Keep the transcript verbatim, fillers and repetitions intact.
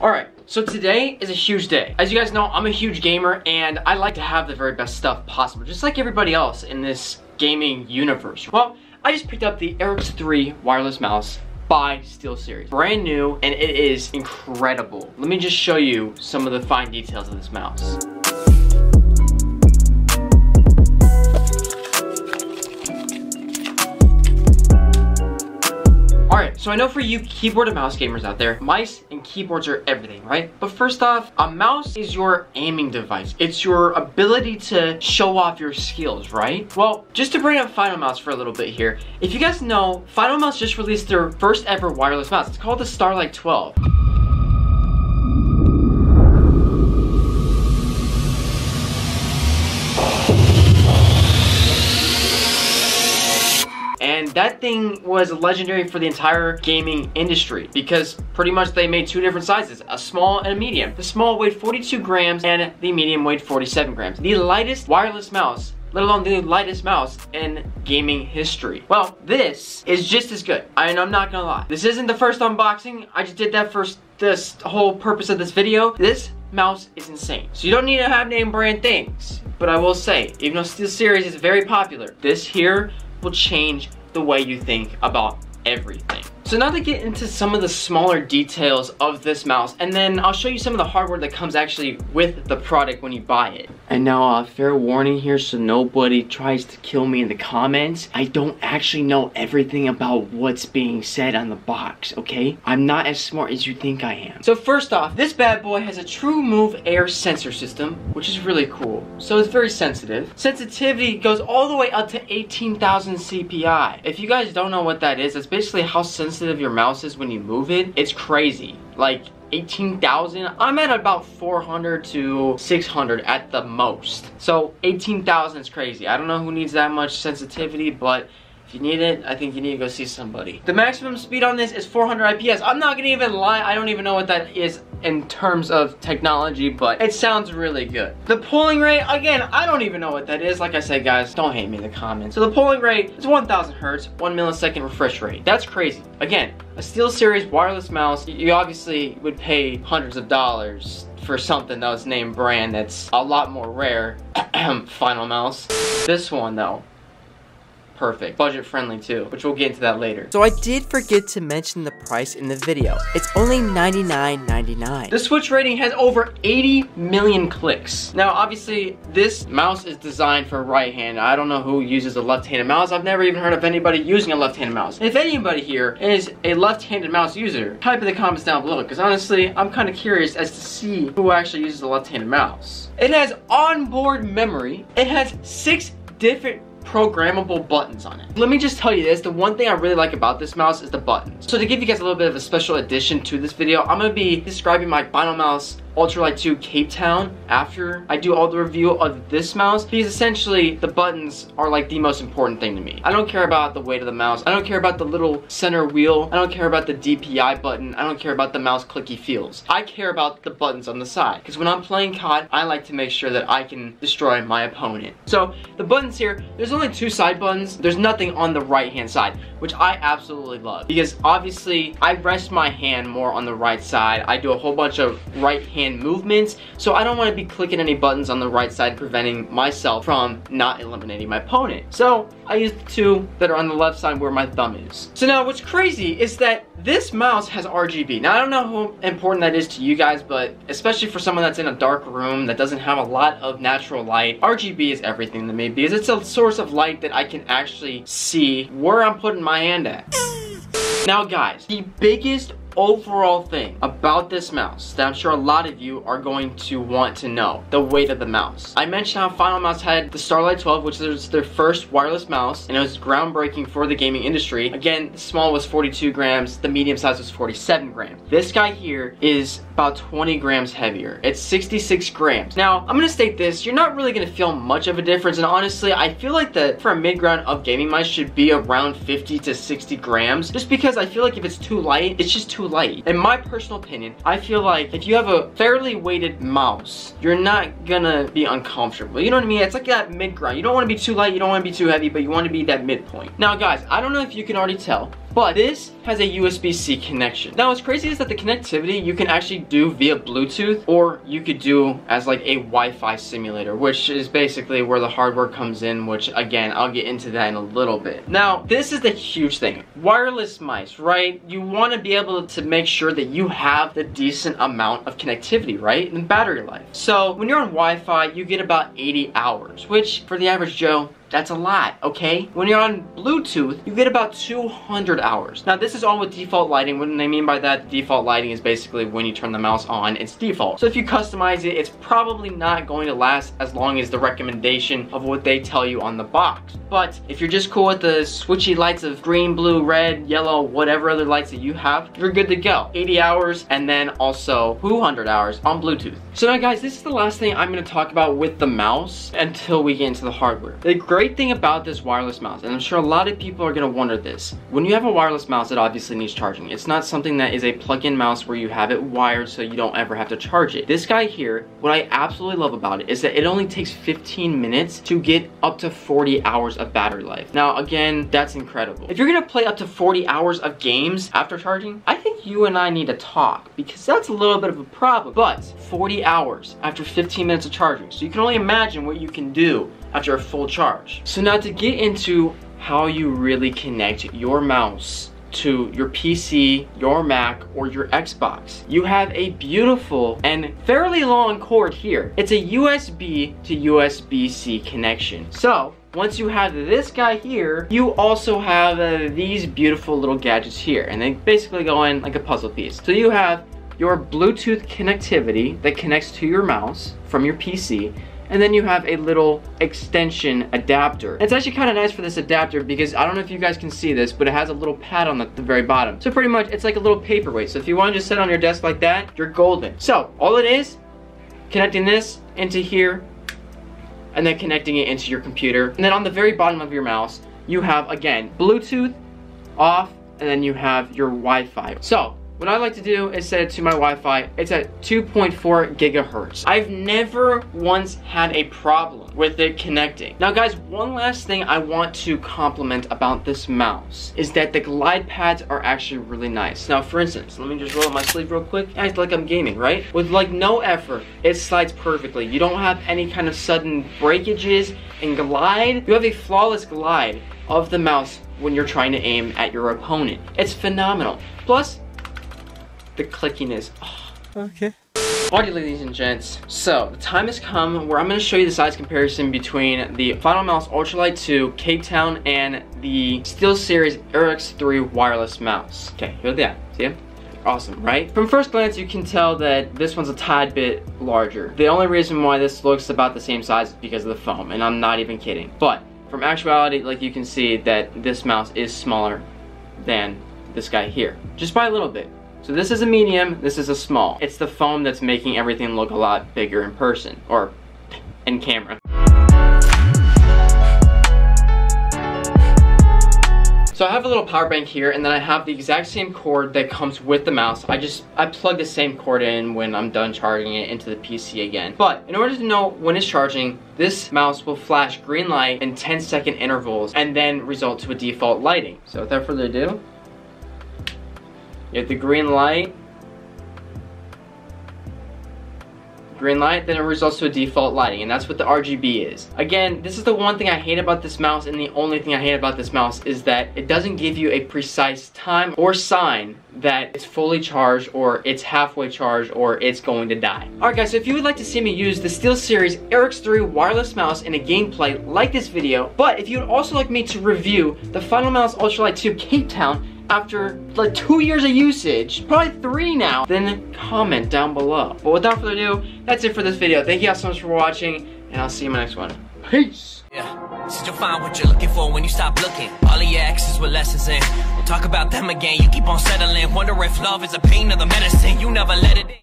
All right, so today is a huge day. As you guys know, I'm a huge gamer and I like to have the very best stuff possible, just like everybody else in this gaming universe. Well, I just picked up the Aerox three wireless mouse by SteelSeries. Brand new, and it is incredible. Let me just show you some of the fine details of this mouse. Alright, so I know for you keyboard and mouse gamers out there, mice and keyboards are everything, right? But first off, a mouse is your aiming device. It's your ability to show off your skills, right? Well, just to bring up Finalmouse for a little bit here, if you guys know, Finalmouse just released their first ever wireless mouse. It's called the Starlight twelve. That thing was legendary for the entire gaming industry because pretty much they made two different sizes, a small and a medium. The small weighed forty-two grams and the medium weighed forty-seven grams. The lightest wireless mouse, let alone the lightest mouse in gaming history. Well, this is just as good, and I'm not gonna lie. This isn't the first unboxing. I just did that for this whole purpose of this video. This mouse is insane. So you don't need to have name brand things, but I will say, even though SteelSeries is very popular, this here will change the way you think about everything. So now to get into some of the smaller details of this mouse, and then I'll show you some of the hardware that comes actually with the product when you buy it. And now a uh, fair warning here so nobody tries to kill me in the comments. I don't actually know everything about what's being said on the box, okay? I'm not as smart as you think I am. So first off, this bad boy has a TrueMove Air sensor system, which is really cool. So it's very sensitive. Sensitivity goes all the way up to eighteen thousand C P I. If you guys don't know what that is, it's basically how sensitive of your mouse is when you move it. It's crazy, like eighteen thousand. I'm at about four hundred to six hundred at the most, so eighteen thousand is crazy. I don't know who needs that much sensitivity, but if you need it, I think you need to go see somebody. The maximum speed on this is four hundred I P S. I'm not gonna even lie, I don't even know what that is in terms of technology, but it sounds really good. The polling rate, again, I don't even know what that is. Like I said, guys, don't hate me in the comments. So the polling rate is one thousand hertz, one millisecond refresh rate. That's crazy. Again, a SteelSeries wireless mouse, you obviously would pay hundreds of dollars for something that was name brand that's a lot more rare. Finalmouse. This one though, perfect. Budget friendly too, which we'll get into that later. So I did forget to mention the price in the video. It's only ninety-nine ninety-nine. The Switch rating has over eighty million clicks. Now obviously this mouse is designed for right hand. I don't know who uses a left-handed mouse. I've never even heard of anybody using a left-handed mouse. If anybody here is a left-handed mouse user, type in the comments down below, because honestly I'm kind of curious as to see who actually uses a left-handed mouse. It has onboard memory. It has six different programmable buttons on it. Let me just tell you this, the one thing I really like about this mouse is the buttons. So to give you guys a little bit of a special addition to this video, I'm gonna be describing my Finalmouse Ultralight two Cape Town after I do all the review of this mouse, because essentially the buttons are like the most important thing to me. I don't care about the weight of the mouse. I don't care about the little center wheel. I don't care about the D P I button. I don't care about the mouse clicky feels. I care about the buttons on the side, because when I'm playing C O D, I like to make sure that I can destroy my opponent. So the buttons here, there's only two side buttons. There's nothing on the right hand side, which I absolutely love, because obviously I rest my hand more on the right side. I do a whole bunch of right hand movements, so I don't want to be clicking any buttons on the right side, preventing myself from not eliminating my opponent. So I use the two that are on the left side where my thumb is. So now what's crazy is that this mouse has R G B. Now I don't know how important that is to you guys, but especially for someone that's in a dark room that doesn't have a lot of natural light, R G B is everything to me, because it's a source of light that I can actually see where I'm putting my hand at. Now guys, the biggest overall thing about this mouse that I'm sure a lot of you are going to want to know, the weight of the mouse. I mentioned how Finalmouse had the Starlight twelve, which is their first wireless mouse, and it was groundbreaking for the gaming industry. Again, the small was forty-two grams, the medium size was forty-seven grams. This guy here is about twenty grams heavier. It's sixty-six grams. Now, I'm gonna state this, you're not really gonna feel much of a difference, and honestly, I feel like that for a mid-ground of gaming mice should be around fifty to sixty grams, just because I feel like if it's too light, it's just too light. In my personal opinion, I feel like if you have a fairly weighted mouse, you're not gonna be uncomfortable. You know what I mean? It's like that mid ground. You don't want to be too light, you don't want to be too heavy, but you want to be that midpoint. Now guys, I don't know if you can already tell, but this has a U S B C connection. Now, what's crazy is that the connectivity you can actually do via Bluetooth, or you could do as like a Wi-Fi simulator, which is basically where the hardware comes in, which again, I'll get into that in a little bit. Now, this is the huge thing. Wireless mice, right? You want to be able to make sure that you have the decent amount of connectivity, right? And battery life. So when you're on Wi-Fi, you get about eighty hours, which for the average Joe, that's a lot, okay? When you're on Bluetooth, you get about two hundred hours. Now, this is all with default lighting. What I mean by that, default lighting is basically when you turn the mouse on, it's default. So if you customize it, it's probably not going to last as long as the recommendation of what they tell you on the box. But if you're just cool with the switchy lights of green, blue, red, yellow, whatever other lights that you have, you're good to go. eighty hours and then also two hundred hours on Bluetooth. So now guys, this is the last thing I'm gonna talk about with the mouse until we get into the hardware. The great thing about this wireless mouse, and I'm sure a lot of people are gonna wonder this, when you have a wireless mouse, it obviously needs charging. It's not something that is a plug-in mouse where you have it wired so you don't ever have to charge it. This guy here, what I absolutely love about it is that it only takes fifteen minutes to get up to forty hours of battery life. Now again, that's incredible. If you're gonna play up to forty hours of games after charging, I think you and I need to talk, because that's a little bit of a problem. But forty hours after fifteen minutes of charging, so you can only imagine what you can do after a full charge. So now to get into how you really connect your mouse to your P C, your Mac, or your Xbox. You have a beautiful and fairly long cord here. It's a U S B to U S B C connection. So once you have this guy here, you also have uh, these beautiful little gadgets here, and they basically go in like a puzzle piece. So you have your Bluetooth connectivity that connects to your mouse from your P C, and then you have a little extension adapter. It's actually kind of nice for this adapter because I don't know if you guys can see this, but it has a little pad on the, the very bottom. So pretty much it's like a little paperweight. So if you want to just sit on your desk like that, you're golden. So all it is, connecting this into here and then connecting it into your computer. And then on the very bottom of your mouse, you have, again, Bluetooth off, and then you have your Wi-Fi. So what I like to do is set it to my Wi-Fi. It's at two point four gigahertz. I've never once had a problem with it connecting. Now guys, one last thing I want to compliment about this mouse is that the glide pads are actually really nice. Now for instance, let me just roll up my sleeve real quick. Act like I'm gaming, right? With like no effort, it slides perfectly. You don't have any kind of sudden breakages and glide. You have a flawless glide of the mouse when you're trying to aim at your opponent. It's phenomenal. Plus, the clickiness. Oh. Okay. Alrighty, ladies and gents, so the time has come where I'm going to show you the size comparison between the Finalmouse Ultralight two Cape Town and the SteelSeries Aerox three wireless mouse. Okay, here they are. See ya? Awesome, right? From first glance, you can tell that this one's a tad bit larger. The only reason why this looks about the same size is because of the foam, and I'm not even kidding. But from actuality, like you can see that this mouse is smaller than this guy here, just by a little bit. So this is a medium, this is a small. It's the foam that's making everything look a lot bigger in person, or in camera. So I have a little power bank here, and then I have the exact same cord that comes with the mouse. I just, I plug the same cord in when I'm done charging it into the P C again. But in order to know when it's charging, this mouse will flash green light in ten second intervals and then result to a default lighting. So without further ado, you have the green light, green light, then it results to a default lighting, and that's what the R G B is. Again, this is the one thing I hate about this mouse, and the only thing I hate about this mouse is that it doesn't give you a precise time or sign that it's fully charged, or it's halfway charged, or it's going to die. Alright guys, so if you would like to see me use the SteelSeries Aerox three wireless mouse in a gameplay like this video, but if you would also like me to review the Finalmouse Ultralight two Cape Town after like two years of usage, probably three now, then comment down below. But without further ado, that's it for this video. Thank you guys so much for watching, and I'll see you in my next one. Peace. Yeah, so you'll find what you're looking for when you stop looking. All of your exes with lessons in. We'll talk about them again. You keep on settling. Wonder if love is a pain or the medicine. You never let it in.